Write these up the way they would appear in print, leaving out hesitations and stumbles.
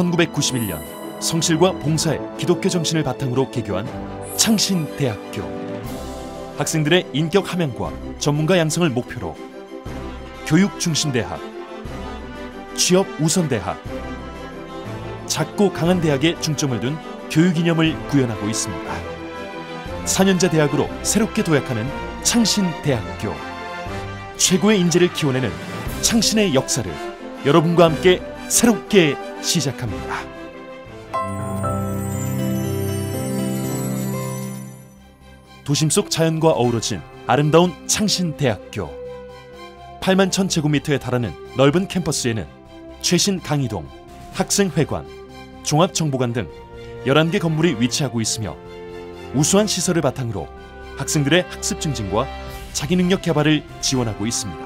1991년 성실과 봉사의 기독교 정신을 바탕으로 개교한 창신대학교. 학생들의 인격 함양과 전문가 양성을 목표로 교육 중심 대학, 취업 우선 대학, 작고 강한 대학에 중점을 둔 교육 이념을 구현하고 있습니다. 4년제 대학으로 새롭게 도약하는 창신대학교. 최고의 인재를 키워내는 창신의 역사를 여러분과 함께 새롭게 시작합니다. 도심 속 자연과 어우러진 아름다운 창신대학교. 81,000제곱미터에 달하는 넓은 캠퍼스에는 최신 강의동, 학생회관, 종합정보관 등 11개 건물이 위치하고 있으며 우수한 시설을 바탕으로 학생들의 학습 증진과 자기능력 개발을 지원하고 있습니다.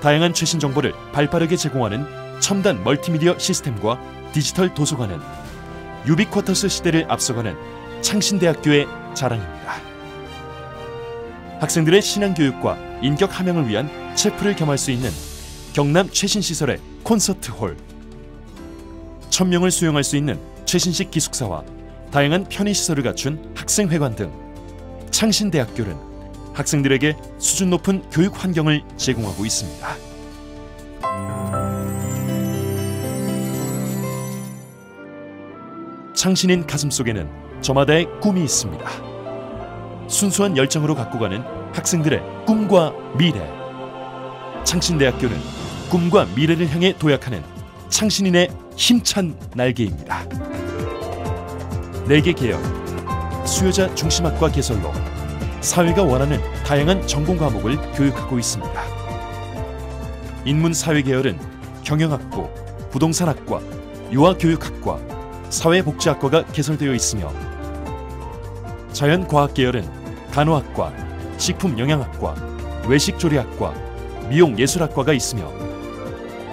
다양한 최신 정보를 발빠르게 제공하는 첨단 멀티미디어 시스템과 디지털 도서관은 유비쿼터스 시대를 앞서가는 창신대학교의 자랑입니다. 학생들의 신앙교육과 인격 함양을 위한 체프를 겸할 수 있는 경남 최신 시설의 콘서트홀, 1,000명을 수용할 수 있는 최신식 기숙사와 다양한 편의시설을 갖춘 학생회관 등 창신대학교는 학생들에게 수준 높은 교육 환경을 제공하고 있습니다. 창신인 가슴 속에는 저마다의 꿈이 있습니다. 순수한 열정으로 갖고 가는 학생들의 꿈과 미래. 창신대학교는 꿈과 미래를 향해 도약하는 창신인의 힘찬 날개입니다. 4개 계열, 수요자 중심학과 개설로 사회가 원하는 다양한 전공 과목을 교육하고 있습니다. 인문사회계열은 경영학부, 부동산학과, 유아교육학과, 사회복지학과가 개설되어 있으며 자연과학계열은 간호학과, 식품영양학과, 외식조리학과, 미용예술학과가 있으며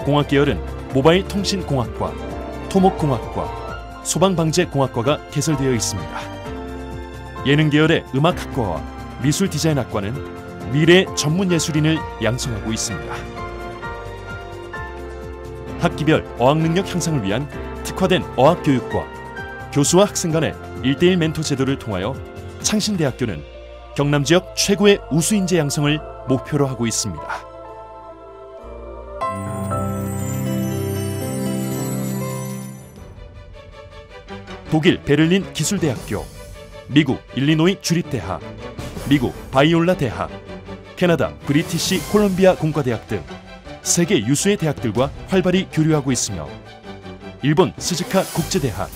공학계열은 모바일통신공학과, 토목공학과, 소방방재공학과가 개설되어 있습니다. 예능계열의 음악학과와 미술디자인학과는 미래 전문 예술인을 양성하고 있습니다. 학기별 어학능력 향상을 위한 특화된 어학교육과 교수와 학생 간의 1대1 멘토 제도를 통하여 창신대학교는 경남 지역 최고의 우수인재 양성을 목표로 하고 있습니다. 독일 베를린 기술대학교, 미국 일리노이 주립대학, 미국 바이올라 대학, 캐나다 브리티시 컬럼비아 공과대학 등 세계 유수의 대학들과 활발히 교류하고 있으며 일본 스즈카 국제대학,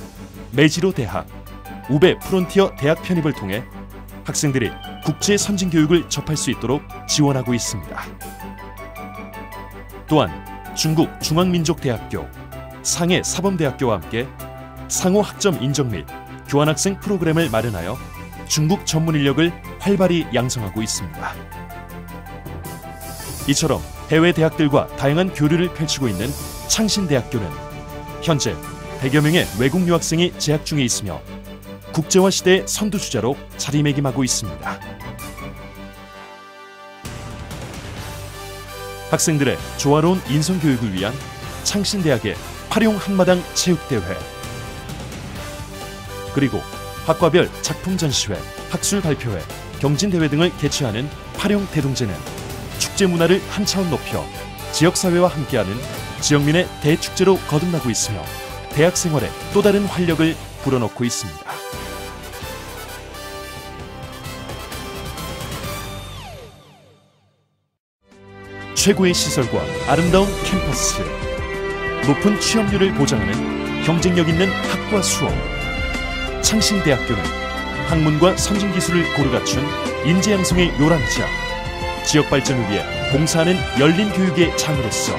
메지로 대학, 우베 프론티어 대학 편입을 통해 학생들이 국제 선진 교육을 접할 수 있도록 지원하고 있습니다. 또한 중국 중앙민족대학교, 상해 사범대학교와 함께 상호 학점 인정 및 교환학생 프로그램을 마련하여 중국 전문 인력을 활발히 양성하고 있습니다. 이처럼 해외 대학들과 다양한 교류를 펼치고 있는 창신대학교는 현재 100여 명의 외국 유학생이 재학 중에 있으며 국제화 시대의 선두주자로 자리매김하고 있습니다. 학생들의 조화로운 인성교육을 위한 창신대학의 활용 한마당 체육대회, 그리고 학과별 작품 전시회, 학술 발표회, 경진대회 등을 개최하는 활용 대동제는 축제 문화를 한 차원 높여 지역사회와 함께하는 지역민의 대축제로 거듭나고 있으며 대학 생활에 또 다른 활력을 불어넣고 있습니다. 최고의 시설과 아름다운 캠퍼스, 높은 취업률을 보장하는 경쟁력 있는 학과 수업, 창신대학교는 학문과 선진기술을 고루 갖춘 인재 양성의 요람지야, 지역 발전을 위해 봉사하는 열린 교육의 장으로서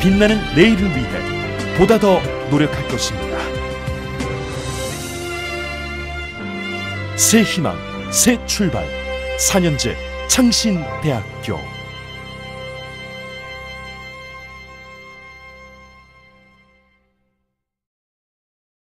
빛나는 내일을 위해 보다 더 노력할 것입니다. 새 희망, 새 출발, 4년제 창신대학교.